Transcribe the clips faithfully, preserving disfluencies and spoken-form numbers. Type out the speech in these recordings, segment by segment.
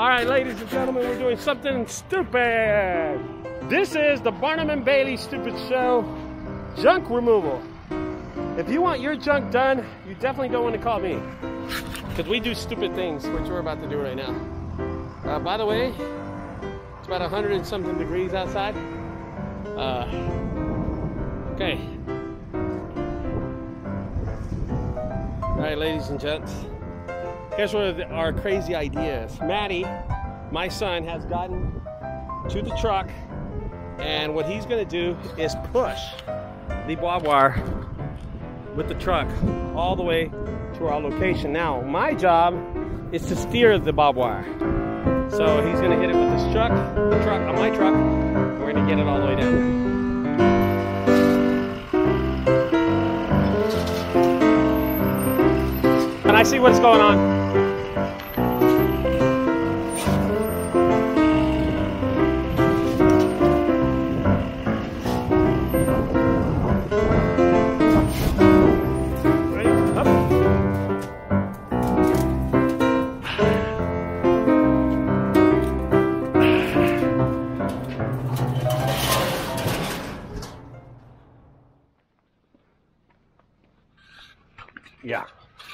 All right, ladies and gentlemen, we're doing something stupid. This is the Barnum and Bailey Stupid Show, junk removal. If you want your junk done, you definitely don't want to call me, because we do stupid things, which we're about to do right now. Uh, by the way, it's about a hundred and something degrees outside. Uh, okay. All right, ladies and gents, here's one of our crazy ideas. Maddie, my son, has gotten to the truck, and what he's gonna do is push the barbed wire with the truck all the way to our location. Now, my job is to steer the barbed wire. So he's gonna hit it with this truck, the truck on my truck, and we're gonna get it all the way down. And I see what's going on. Yeah.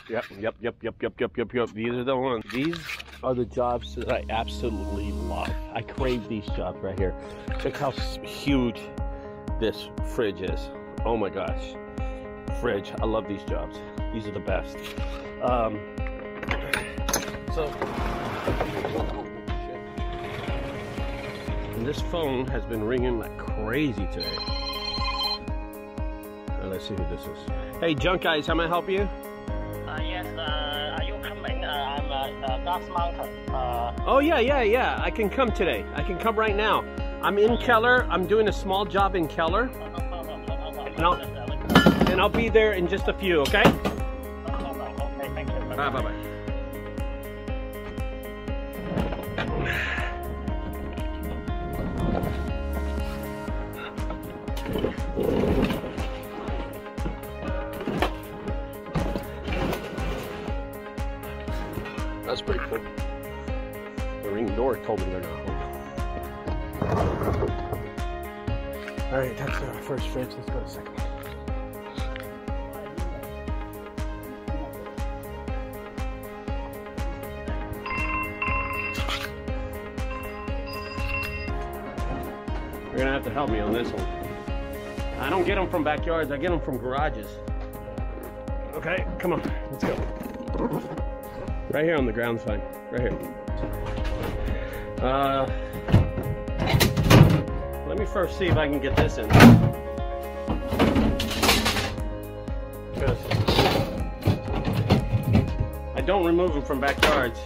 Yep, yep, yep, yep, yep, yep, yep, yep. These are the ones. These are the jobs that I absolutely love. I crave these jobs right here. Look how huge this fridge is. Oh my gosh. Fridge. I love these jobs. These are the best. Um, so, oh, shit. And this phone has been ringing like crazy today. Let's see who this is. Hey, Junk Guys, how may I help you? Uh, yes, uh, are you coming? Uh, I'm at uh, Dallas Mountain. Uh, oh, yeah, yeah, yeah. I can come today. I can come right now. I'm in Keller. I'm doing a small job in Keller. No, no problem, no problem. And, I'll, and I'll be there in just a few, okay? No problem. Okay, thank you. Bye-bye. Bye-bye. That's pretty cool. The ring door told me they're not home. All right, that's our first fridge. Let's go to the second one. You're gonna have to help me on this one. I don't get them from backyards. I get them from garages. Okay, come on, let's go. Right here on the ground's fine. Right here. Uh, let me first see if I can get this in. Because I don't remove them from backyards.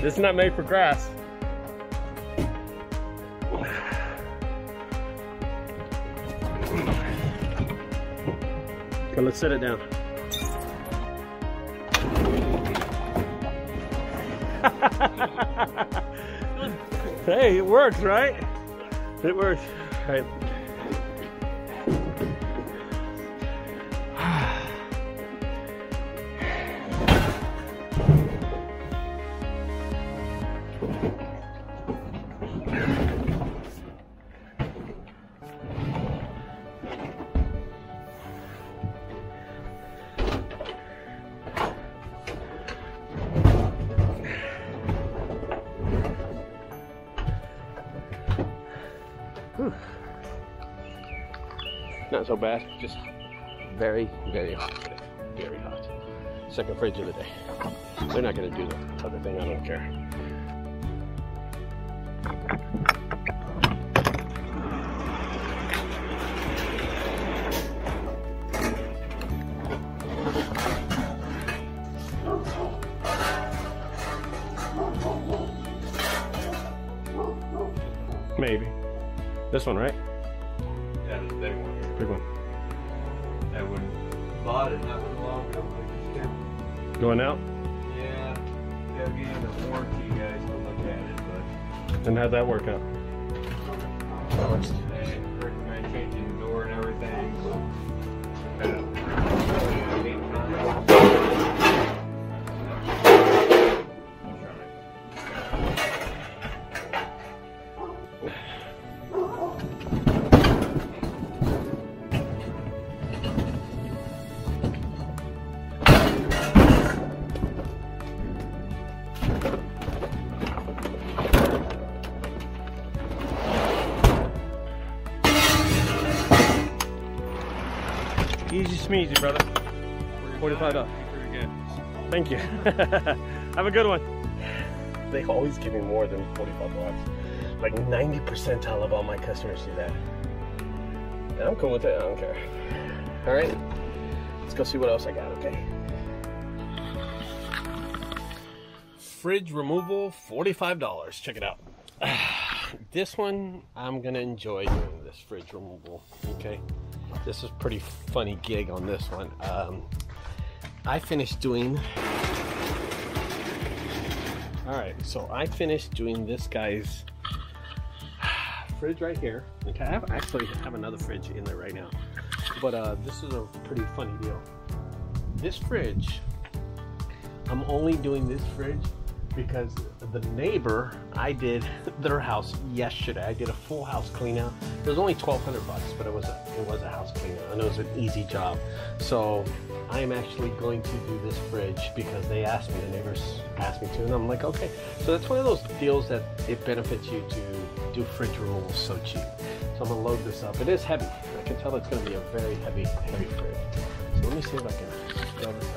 This is not made for grass. Let's set it down. Hey, it works, right? It works. All right. Not so bad, just very, very hot today. Very hot. Second fridge of the day. They're not gonna do the other thing, I don't care. Maybe. This one, right? Yeah, the big one. Big one. That one bought it not too long ago, but it's going out? Yeah. They'll get in the warranty, guys. I'll look at it, but. And how'd that work out? lunch today. Recommend changing the door and everything. Easy smeezy, brother. forty-five dollars. Thank you. Have a good one. They always give me more than forty-five dollars. Like ninety percentile of all my customers do that. And I'm cool with it, I don't care. All right, let's go see what else I got, okay? Fridge removal, forty-five dollars. Check it out. This one, I'm gonna enjoy doing this fridge removal, okay? This is pretty funny gig on this one. Um, I finished doing, all right, so I finished doing this guy's fridge right here. Okay, I have, actually have another fridge in there right now, but uh, this is a pretty funny deal. This fridge, I'm only doing this fridge because the neighbor, I did their house yesterday. I did a full house clean out. It was only twelve hundred bucks, but it was a it was a house clean out, and it was an easy job. So I am actually going to do this fridge because they asked me. The neighbors asked me to, and I'm like, okay. So that's one of those deals that it benefits you to do fridge removal so cheap. So I'm gonna load this up. It is heavy. I can tell it's gonna be a very heavy, heavy fridge. So let me see if I can scale this up.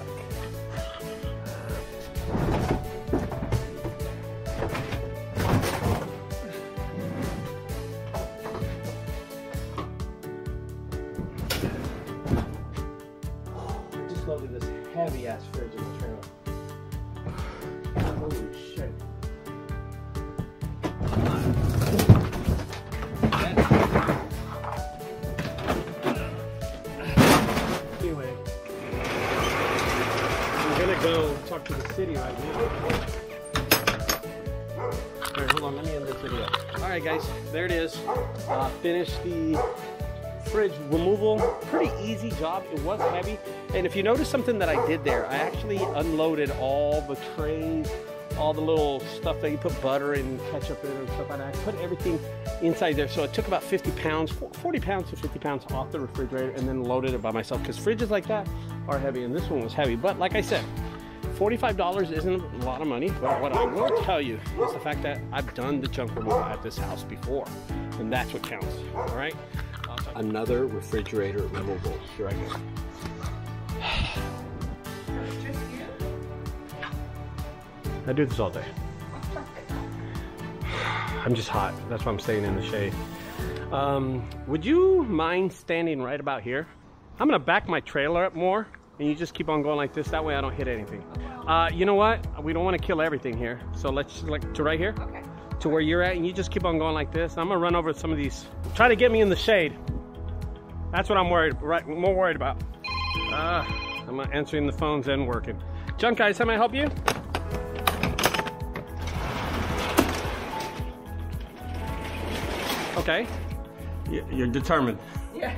There it is. Uh, finished the fridge removal. Pretty easy job. It was heavy. And if you notice something that I did there, I actually unloaded all the trays, all the little stuff that you put butter and ketchup in and stuff like that. I put everything inside there. So it took about fifty pounds, forty pounds to fifty pounds off the refrigerator, and then loaded it by myself because fridges like that are heavy, and this one was heavy. But like I said, forty-five dollars isn't a lot of money, but what I will tell you is the fact that I've done the junk removal at this house before, and that's what counts, all right? Another refrigerator removal. Here I go. I do this all day. I'm just hot. That's why I'm staying in the shade. Um, would you mind standing right about here? I'm gonna back my trailer up more, and you just keep on going like this. That way I don't hit anything. Uh, you know what? We don't want to kill everything here. So let's just like to right here, okay, to where you're at, and you just keep on going like this. I'm gonna run over some of these. Try to get me in the shade. That's what I'm worried, right? More worried about. Uh, I'm not answering the phones and working. Junk Guys, how may I help you? Okay. You're determined. Yeah.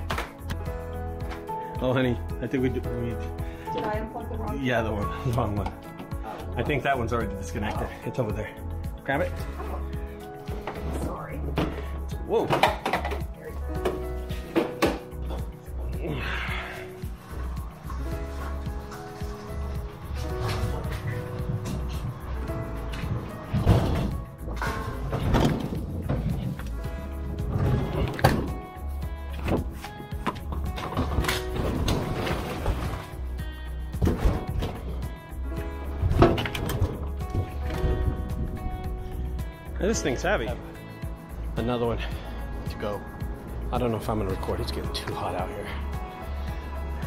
Oh, honey, I think we did. We... Did I unplug the wrong one? Yeah, the one, the wrong one. Oh. I think that one's already disconnected. Oh. It's over there. Grab it. Oh. Sorry. Whoa. This thing's heavy. Another one to go. I don't know if I'm gonna record. It's getting too hot out here.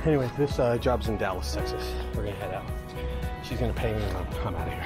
Anyway, this uh, job's in Dallas, Texas. We're gonna head out. She's gonna pay me and I'm out of here.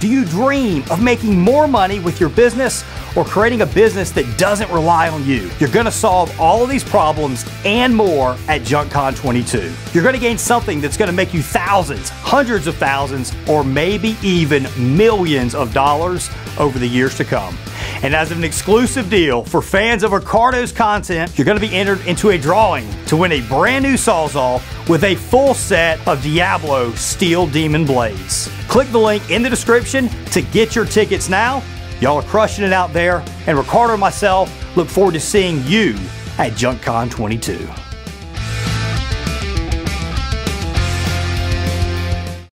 Do you dream of making more money with your business or creating a business that doesn't rely on you? You're gonna solve all of these problems and more at JunkCon twenty-two. You're gonna gain something that's gonna make you thousands, hundreds of thousands, or maybe even millions of dollars over the years to come. And as an exclusive deal for fans of Ricardo's content, you're going to be entered into a drawing to win a brand new Sawzall with a full set of Diablo Steel Demon Blades. Click the link in the description to get your tickets now. Y'all are crushing it out there, and Ricardo and myself look forward to seeing you at JunkCon twenty-two.